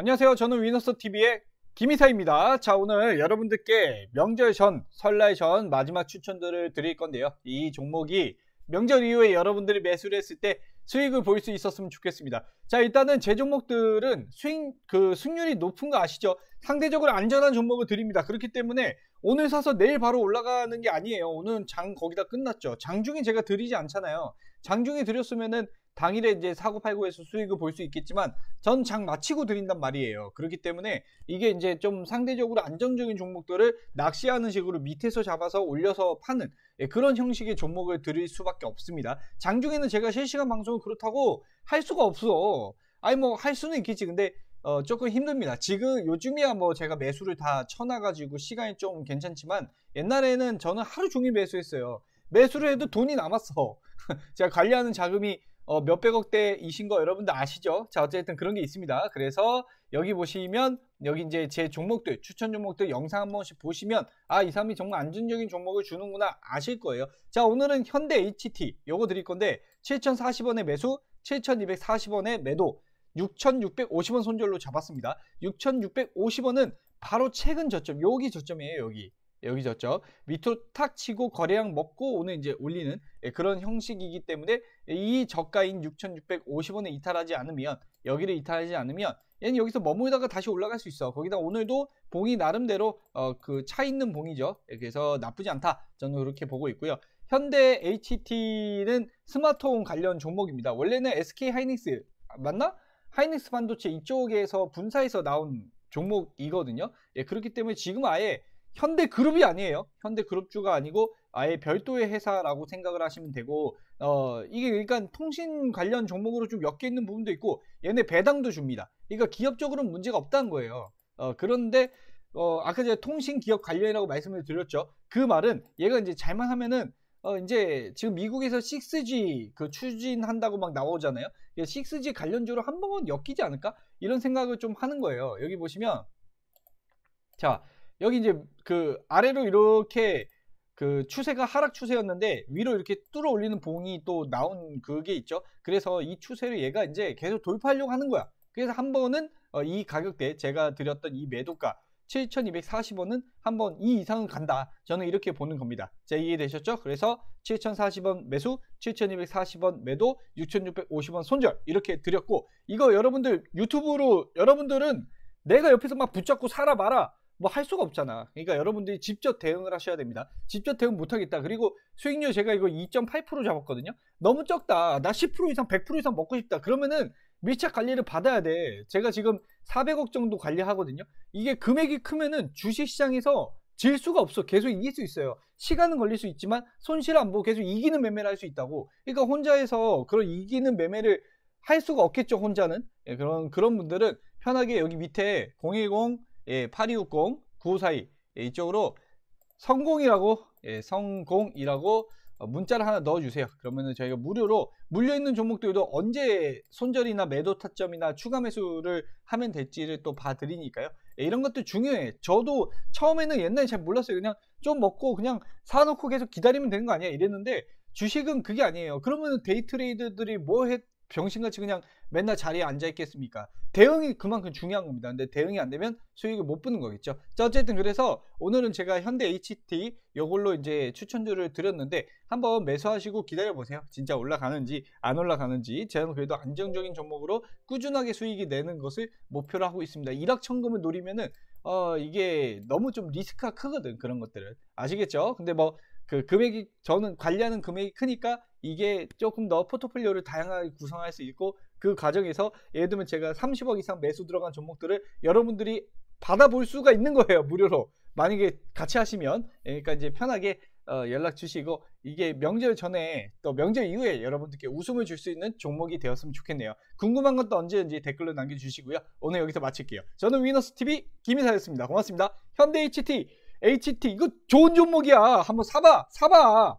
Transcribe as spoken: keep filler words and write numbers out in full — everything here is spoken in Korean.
안녕하세요. 저는 위너스 티비의 김이사입니다. 자, 오늘 여러분들께 명절 전, 설날 전 마지막 추천들을 드릴 건데요. 이 종목이 명절 이후에 여러분들이 매수를 했을 때 수익을 볼 수 있었으면 좋겠습니다. 자, 일단은 제 종목들은 수익, 그 수익률이 높은 거 아시죠? 상대적으로 안전한 종목을 드립니다. 그렇기 때문에 오늘 사서 내일 바로 올라가는 게 아니에요. 오늘은 장 거기다 끝났죠. 장중에 제가 드리지 않잖아요. 장중에 드렸으면은 당일에 이제 사고 팔고 해서 수익을 볼 수 있겠지만 전 장 마치고 드린단 말이에요. 그렇기 때문에 이게 이제 좀 상대적으로 안정적인 종목들을 낚시하는 식으로 밑에서 잡아서 올려서 파는 그런 형식의 종목을 드릴 수밖에 없습니다. 장중에는 제가 실시간 방송을 그렇다고 할 수가 없어. 아니 뭐 할 수는 있겠지. 근데 어 조금 힘듭니다. 지금 요즘이야 뭐 제가 매수를 다 쳐놔가지고 시간이 좀 괜찮지만 옛날에는 저는 하루 종일 매수했어요. 매수를 해도 돈이 남았어. 제가 관리하는 자금이 어, 몇백억대이신 거 여러분들 아시죠? 자, 어쨌든 그런 게 있습니다. 그래서 여기 보시면 여기 이제 제 종목들, 추천 종목들 영상 한 번씩 보시면 아, 이 사람이 정말 안전적인 종목을 주는구나 아실 거예요. 자, 오늘은 현대에이치티 요거 드릴 건데 칠천사십 원에 매수, 칠천이백사십 원에 매도, 육천육백오십 원 손절로 잡았습니다. 육천육백오십 원은 바로 최근 저점, 여기 저점이에요, 여기. 여기 저점 밑으로 탁 치고 거래량 먹고 오늘 이제 올리는 그런 형식이기 때문에 이 저가인 육천육백오십 원에 이탈하지 않으면 여기를 이탈하지 않으면 얘는 여기서 머물다가 다시 올라갈 수 있어. 거기다 오늘도 봉이 나름대로 어, 그 차 있는 봉이죠. 그래서 나쁘지 않다. 저는 그렇게 보고 있고요. 현대에이치티는 스마트홈 관련 종목입니다. 원래는 에스케이하이닉스 맞나? 하이닉스 반도체 이쪽에서 분사해서 나온 종목이거든요. 예, 그렇기 때문에 지금 아예 현대그룹이 아니에요. 현대그룹주가 아니고 아예 별도의 회사라고 생각을 하시면 되고 어 이게 그러니까 통신 관련 종목으로 좀 엮여 있는 부분도 있고 얘네 배당도 줍니다. 그러니까 기업적으로는 문제가 없다는 거예요. 어 그런데 어 아까 제가 통신기업 관련이라고 말씀을 드렸죠. 그 말은 얘가 이제 잘만 하면은 어 이제 지금 미국에서 식스 지 그 추진한다고 막 나오잖아요. 식스 지 관련주로 한번 엮이지 않을까? 이런 생각을 좀 하는 거예요. 여기 보시면 자 여기 이제 그 아래로 이렇게 그 추세가 하락 추세였는데 위로 이렇게 뚫어 올리는 봉이 또 나온 그게 있죠. 그래서 이 추세를 얘가 이제 계속 돌파하려고 하는 거야. 그래서 한 번은 어 이 가격대 제가 드렸던 이 매도가 칠천이백사십 원은 한번 이 이상은 간다. 저는 이렇게 보는 겁니다. 자, 이해되셨죠? 그래서 칠천사십 원 매수, 칠천이백사십 원 매도, 육천육백오십 원 손절 이렇게 드렸고 이거 여러분들 유튜브로 여러분들은 내가 옆에서 막 붙잡고 살아봐라. 뭐 할 수가 없잖아. 그러니까 여러분들이 직접 대응을 하셔야 됩니다. 직접 대응 못하겠다. 그리고 수익률 제가 이거 이 점 팔 퍼센트 잡았거든요. 너무 적다. 나 십 퍼센트 이상 백 퍼센트 이상 먹고 싶다. 그러면은 밀착 관리를 받아야 돼. 제가 지금 사백억 정도 관리하거든요. 이게 금액이 크면은 주식시장에서 질 수가 없어. 계속 이길 수 있어요. 시간은 걸릴 수 있지만 손실 안 보고 계속 이기는 매매를 할 수 있다고. 그러니까 혼자에서 그런 이기는 매매를 할 수가 없겠죠. 혼자는. 예, 그런 그런 분들은 편하게 여기 밑에 공일공 예, 팔이육공 구오사이 예, 이쪽으로 성공이라고 예, 성공이라고 문자를 하나 넣어주세요. 그러면은 저희가 무료로 물려있는 종목들도 언제 손절이나 매도 타점이나 추가 매수를 하면 될지를 또 봐드리니까요. 예, 이런 것도 중요해. 저도 처음에는 옛날에 잘 몰랐어요. 그냥 좀 먹고 그냥 사놓고 계속 기다리면 되는 거 아니야 이랬는데 주식은 그게 아니에요. 그러면 데이트레이더들이 뭐 했 병신같이 그냥 맨날 자리에 앉아있겠습니까? 대응이 그만큼 중요한 겁니다. 근데 대응이 안 되면 수익을 못 보는 거겠죠. 자, 어쨌든 그래서 오늘은 제가 현대에이치티 요걸로 이제 추천주를 드렸는데 한번 매수하시고 기다려보세요. 진짜 올라가는지 안 올라가는지. 저는 그래도 안정적인 종목으로 꾸준하게 수익이 내는 것을 목표로 하고 있습니다. 일확천금을 노리면은 어 이게 너무 좀 리스크가 크거든. 그런 것들은 아시겠죠? 근데 뭐 그 금액이 저는 관리하는 금액이 크니까 이게 조금 더 포트폴리오를 다양하게 구성할 수 있고 그 과정에서 예를 들면 제가 삼십억 이상 매수 들어간 종목들을 여러분들이 받아볼 수가 있는 거예요. 무료로 만약에 같이 하시면. 그러니까 이제 편하게 어, 연락 주시고 이게 명절 전에 또 명절 이후에 여러분들께 웃음을 줄 수 있는 종목이 되었으면 좋겠네요. 궁금한 것도 언제든지 댓글로 남겨주시고요. 오늘 여기서 마칠게요. 저는 위너스티비 김이사였습니다. 고맙습니다. 현대에이치티 에이치티 이거 좋은 종목이야. 한번 사봐 사봐.